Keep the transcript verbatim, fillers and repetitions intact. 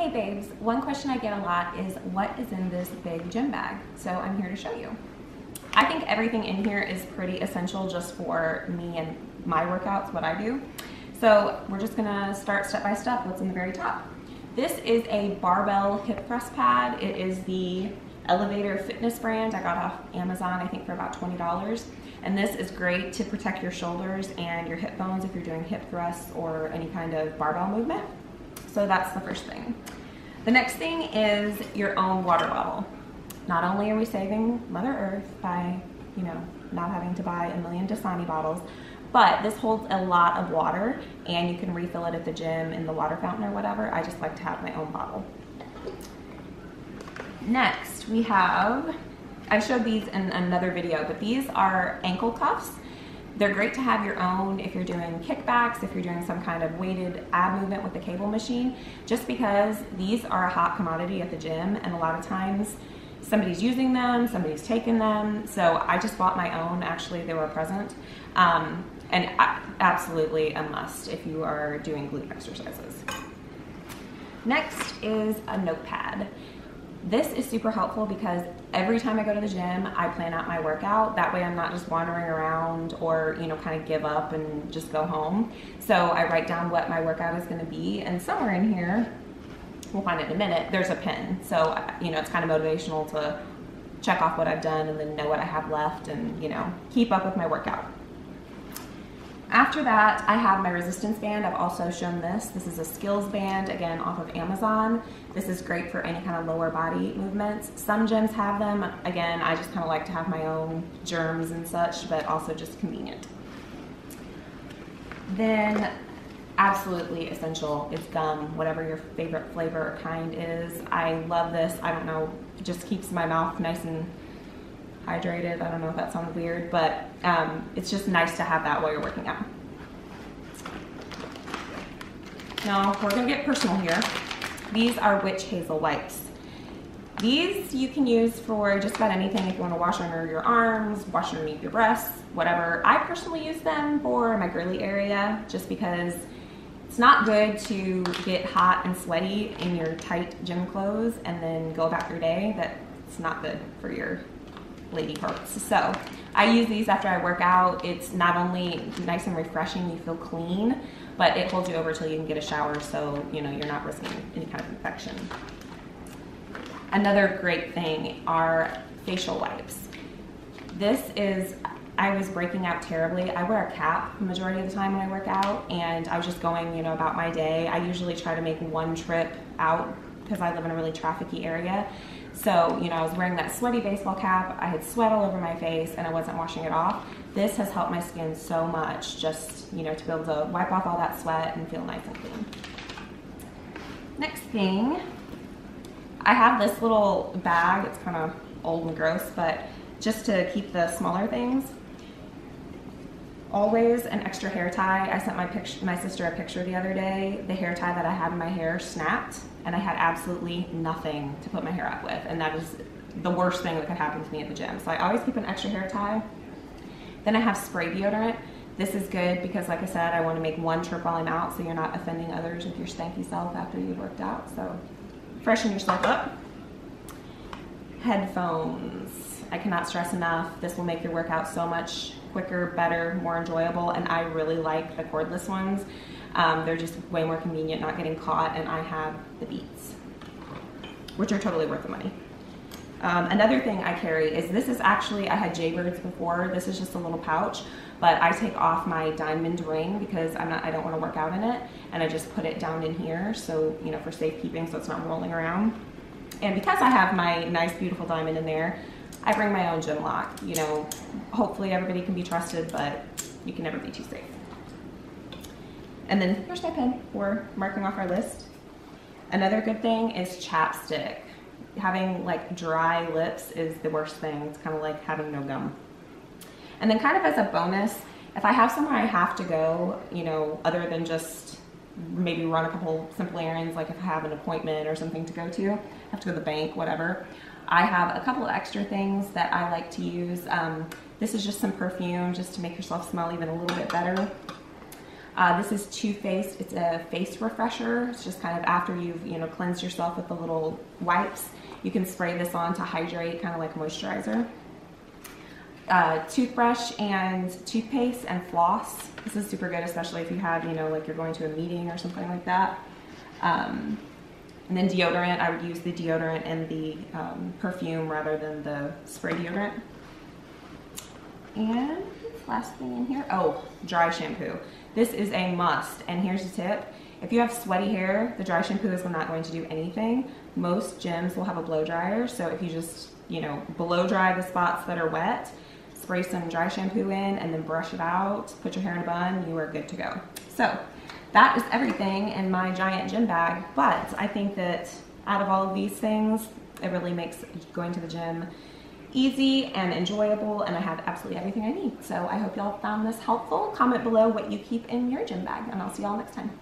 Hey babes, one question I get a lot is what is in this big gym bag? So I'm here to show you. I think everything in here is pretty essential just for me and my workouts, what I do. So we're just gonna start step by step what's in the very top. This is a barbell hip thrust pad. It is the Elevator Fitness brand. I got off Amazon, I think for about twenty dollars. And this is great to protect your shoulders and your hip bones if you're doing hip thrusts or any kind of barbell movement. So that's the first thing. The next thing is your own water bottle. Not only are we saving Mother Earth by, you know, not having to buy a million Dasani bottles, but this holds a lot of water and you can refill it at the gym in the water fountain or whatever. I just like to have my own bottle. Next we have, I showed these in another video, but these are ankle cuffs. They're great to have your own if you're doing kickbacks, if you're doing some kind of weighted ab movement with the cable machine, just because these are a hot commodity at the gym and a lot of times somebody's using them, somebody's taking them. So I just bought my own, actually they were present. Um, and absolutely a must if you are doing glute exercises. Next is a notepad. This is super helpful because every time I go to the gym, I plan out my workout. That way I'm not just wandering around or, you know, kind of give up and just go home. So I write down what my workout is going to be, and somewhere in here, we'll find it in a minute, there's a pin. So, you know, it's kind of motivational to check off what I've done and then know what I have left and, you know, keep up with my workout. After that, I have my resistance band. I've also shown this. This is a skills band, again, off of Amazon. This is great for any kind of lower body movements. Some gyms have them. Again, I just kind of like to have my own germs and such, but also just convenient. Then, absolutely essential is gum, whatever your favorite flavor or kind is. I love this. I don't know, it just keeps my mouth nice and hydrated. I don't know if that sounds weird, but um, it's just nice to have that while you're working out. Now we're gonna get personal here. These are witch hazel wipes. These you can use for just about anything. If you want to wash under your arms, wash underneath your breasts, whatever. I personally use them for my girly area just because it's not good to get hot and sweaty in your tight gym clothes and then go about your day. That's not good for your lady parts. So I use these after I work out. It's not only nice and refreshing, you feel clean, but it holds you over till you can get a shower, so you know you're not risking any kind of infection. Another great thing are facial wipes. This is, I was breaking out terribly. I wear a cap the majority of the time when I work out, and I was just going, you know, about my day. I usually try to make one trip out because I live in a really trafficy area. So, you know, I was wearing that sweaty baseball cap, I had sweat all over my face, and I wasn't washing it off. This has helped my skin so much, just, you know, to be able to wipe off all that sweat and feel nice and clean. Next thing, I have this little bag. It's kind of old and gross, but just to keep the smaller things. Always an extra hair tie. I sent my, picture, my sister a picture the other day. The hair tie that I had in my hair snapped, and I had absolutely nothing to put my hair up with, and that is the worst thing that could happen to me at the gym. So I always keep an extra hair tie. Then I have spray deodorant. This is good because, like I said, I want to make one trip while I'm out so you're not offending others with your stanky self after you've worked out. So freshen yourself up. Headphones. I cannot stress enough. This will make your workout so much quicker, better, more enjoyable, and I really like the cordless ones. Um, they're just way more convenient, not getting caught, and I have the Beats, which are totally worth the money. Um, another thing I carry is, this is actually, I had Jaybirds before, this is just a little pouch, but I take off my diamond ring because I'm not, I don't want to work out in it, and I just put it down in here, so, you know, for safekeeping, so it's not rolling around. And because I have my nice, beautiful diamond in there, I bring my own gym lock. You know, hopefully everybody can be trusted, but you can never be too safe. And then here's my pen for marking off our list. Another good thing is chapstick. Having like dry lips is the worst thing. It's kind of like having no gum. And then kind of as a bonus, if I have somewhere I have to go, you know, other than just maybe run a couple simple errands, like if I have an appointment or something to go to, I have to go to the bank, whatever, I have a couple of extra things that I like to use. Um, this is just some perfume just to make yourself smell even a little bit better. Uh, this is Too Faced. It's a face refresher. It's just kind of after you've, you know, cleansed yourself with the little wipes. You can spray this on to hydrate, kind of like moisturizer. Uh, toothbrush and toothpaste and floss. This is super good, especially if you have, you know, like you're going to a meeting or something like that. Um, and then deodorant. I would use the deodorant and the um, perfume rather than the spray deodorant. And last thing in here, oh, dry shampoo. This is a must, and here's a tip. If you have sweaty hair, the dry shampoo is not going to do anything. Most gyms will have a blow dryer, so if you just, you know, blow dry the spots that are wet, spray some dry shampoo in, and then brush it out, put your hair in a bun, you are good to go. So that is everything in my giant gym bag, but I think that out of all of these things, it really makes going to the gym easy and enjoyable, and I have absolutely everything I need. So I hope y'all found this helpful. Comment below what you keep in your gym bag, and I'll see y'all next time.